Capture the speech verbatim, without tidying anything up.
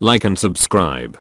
like and subscribe.